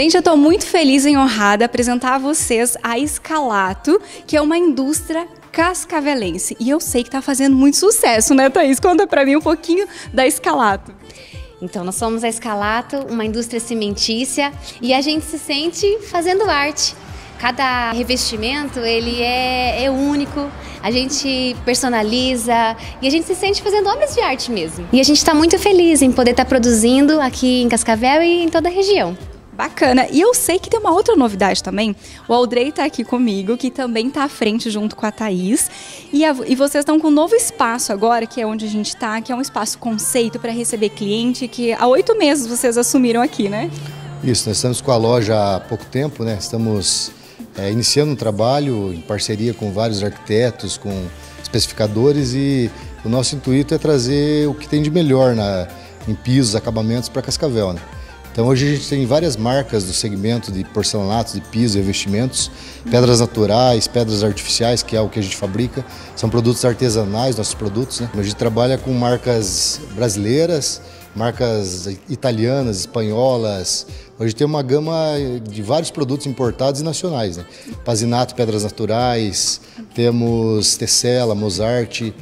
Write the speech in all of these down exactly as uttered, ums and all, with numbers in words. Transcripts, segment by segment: Gente, eu tô muito feliz e honrada a apresentar a vocês a Escalatto, que é uma indústria cascavelense. E eu sei que tá fazendo muito sucesso, né, Thaís? Conta pra mim um pouquinho da Escalatto. Então, nós somos a Escalatto, uma indústria cimentícia, e a gente se sente fazendo arte. Cada revestimento, ele é, é único, a gente personaliza e a gente se sente fazendo obras de arte mesmo. E a gente está muito feliz em poder estar tá produzindo aqui em Cascavel e em toda a região. Bacana. E eu sei que tem uma outra novidade também. O Aldrei está aqui comigo, que também está à frente junto com a Thaís. E, a, e vocês estão com um novo espaço agora, que é onde a gente está, que é um espaço conceito para receber cliente, que há oito meses vocês assumiram aqui, né? Isso, nós estamos com a loja há pouco tempo, né? Estamos é, iniciando um trabalho em parceria com vários arquitetos, com especificadores, e o nosso intuito é trazer o que tem de melhor na, em pisos, acabamentos para Cascavel, né? Então hoje a gente tem várias marcas do segmento de porcelanatos, de piso e revestimentos, pedras naturais, pedras artificiais, que é o que a gente fabrica, são produtos artesanais, nossos produtos, né? A gente trabalha com marcas brasileiras, marcas italianas, espanholas. Hoje tem uma gama de vários produtos importados e nacionais, né? Pasinato, pedras naturais, temos Tecela, Mozart,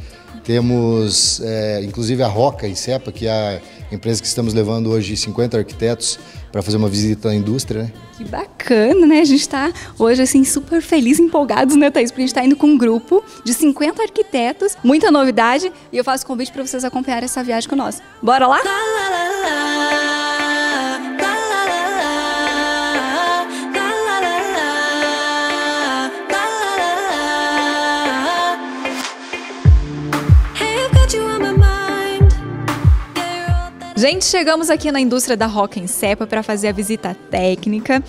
temos é, inclusive a Roca Incepa, que é a empresa que estamos levando hoje cinquenta arquitetos para fazer uma visita à indústria, né? Que bacana, né? A gente está hoje assim super feliz, empolgados, né, Thaís? Porque a gente está indo com um grupo de cinquenta arquitetos, muita novidade, e eu faço convite para vocês acompanharem essa viagem com nós. Bora lá? Gente, chegamos aqui na indústria da Roca Incepa para fazer a visita técnica.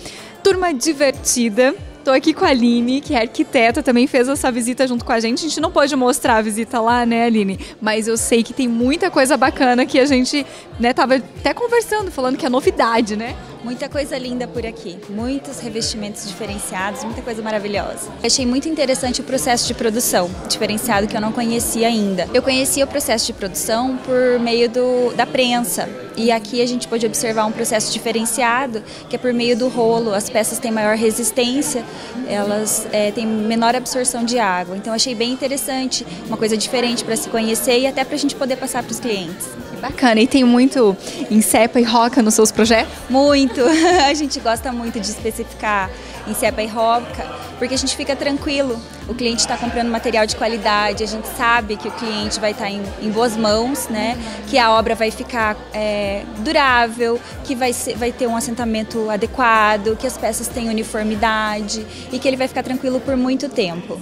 Turma divertida. Estou aqui com a Aline, que é arquiteta, também fez essa visita junto com a gente. A gente não pôde mostrar a visita lá, né, Aline? Mas eu sei que tem muita coisa bacana que a gente, né, tava até conversando, falando que é novidade, né? Muita coisa linda por aqui, muitos revestimentos diferenciados, muita coisa maravilhosa. Eu achei muito interessante o processo de produção diferenciado, que eu não conhecia ainda. Eu conhecia o processo de produção por meio do, da prensa, e aqui a gente pôde observar um processo diferenciado, que é por meio do rolo. As peças têm maior resistência, elas é, têm menor absorção de água. Então achei bem interessante, uma coisa diferente para se conhecer e até para a gente poder passar para os clientes. Bacana, e tem muito Incepa e Roca nos seus projetos? Muito! A gente gosta muito de especificar Incepa e Roca, porque a gente fica tranquilo. O cliente está comprando material de qualidade, a gente sabe que o cliente vai estar em, em boas mãos, né? Que a obra vai ficar é, durável, que vai, ser, vai ter um assentamento adequado, que as peças têm uniformidade e que ele vai ficar tranquilo por muito tempo.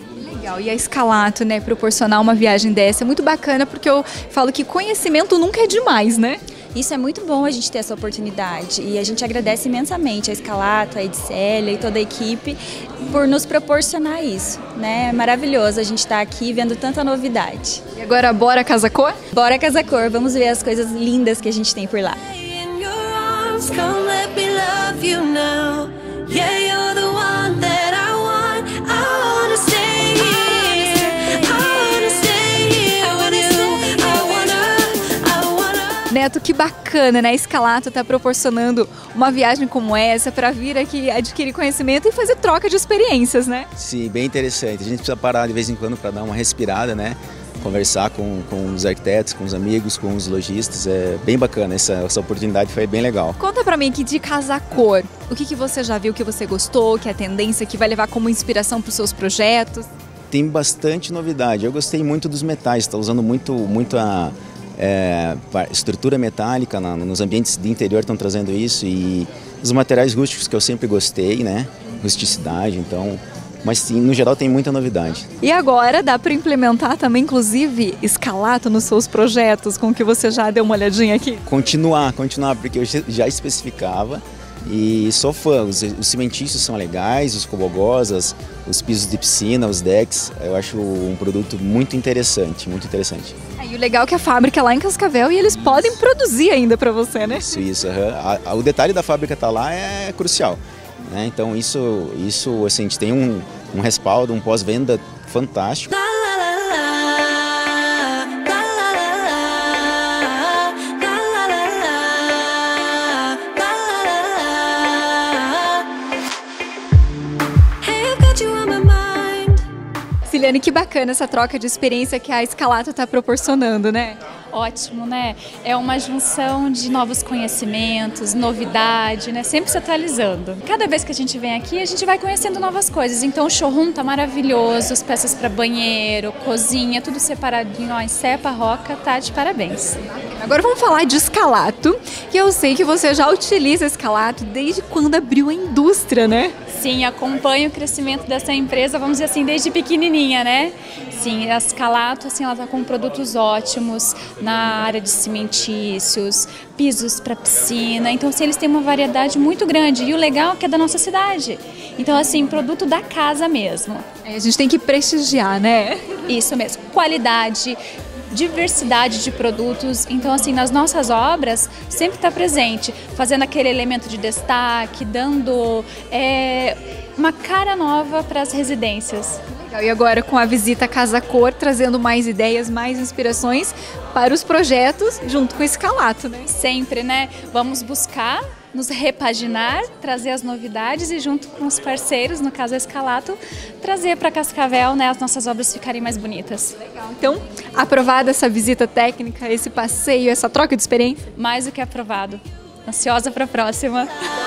E a Escalatto, né, proporcionar uma viagem dessa é muito bacana, porque eu falo que conhecimento nunca é demais, né? Isso é muito bom, a gente ter essa oportunidade, e a gente agradece imensamente a Escalatto, a Edicélia e toda a equipe por nos proporcionar isso, né? É maravilhoso a gente estar aqui vendo tanta novidade. E agora bora Casa Cor? Bora Casa Cor, vamos ver as coisas lindas que a gente tem por lá. Neto, que bacana, né? A Escalatto está proporcionando uma viagem como essa para vir aqui adquirir conhecimento e fazer troca de experiências, né? Sim, bem interessante. A gente precisa parar de vez em quando para dar uma respirada, né? Conversar com, com os arquitetos, com os amigos, com os lojistas. É bem bacana, essa, essa oportunidade foi bem legal. Conta pra mim aqui de Casa Cor. O que, que você já viu que você gostou, que é a tendência, que vai levar como inspiração para os seus projetos? Tem bastante novidade. Eu gostei muito dos metais, está usando muito, muito a... É, estrutura metálica na, nos ambientes de interior, estão trazendo isso, e os materiais rústicos que eu sempre gostei, né? Rusticidade, então. Mas sim, no geral tem muita novidade. E agora dá para implementar também, inclusive, Escalatto nos seus projetos, com que você já deu uma olhadinha aqui? Continuar, continuar, porque eu já especificava e sou fã. Os, os cimentícios são legais, os cobogosas, os pisos de piscina, os decks. Eu acho um produto muito interessante, muito interessante. E o legal é que a fábrica é lá em Cascavel e eles isso. podem produzir ainda para você, né? Isso, isso. Uhum. A, a, o detalhe da fábrica estar lá é crucial, né? Então isso, isso assim, a gente tem um, um respaldo, um pós-venda fantástico. Siciliane, que bacana essa troca de experiência que a Escalatto está proporcionando, né? Ótimo, né? É uma junção de novos conhecimentos, novidade, né? Sempre se atualizando. Cada vez que a gente vem aqui, a gente vai conhecendo novas coisas. Então o showroom tá maravilhoso, as peças para banheiro, cozinha, tudo separadinho, ó, em cepa, roca, tá de parabéns. Agora vamos falar de Escalatto, que eu sei que você já utiliza Escalatto desde quando abriu a indústria, né? Sim, acompanho o crescimento dessa empresa, vamos dizer assim, desde pequenininha, né? Sim, a Escalatto, assim, ela tá com produtos ótimos na área de cimentícios, pisos para piscina, então assim, eles têm uma variedade muito grande e o legal é que é da nossa cidade, então assim, produto da casa mesmo. É, a gente tem que prestigiar, né? Isso mesmo, qualidade, diversidade de produtos, então assim, nas nossas obras sempre está presente, fazendo aquele elemento de destaque, dando é, uma cara nova para as residências. E agora com a visita à Casa Cor, trazendo mais ideias, mais inspirações para os projetos, junto com o Escalatto, né? Sempre, né? Vamos buscar, nos repaginar, trazer as novidades e junto com os parceiros, no caso a Escalatto, trazer para Cascavel, né, as nossas obras ficarem mais bonitas. Legal. Então, aprovada essa visita técnica, esse passeio, essa troca de experiência? Mais do que aprovado. Ansiosa para a próxima.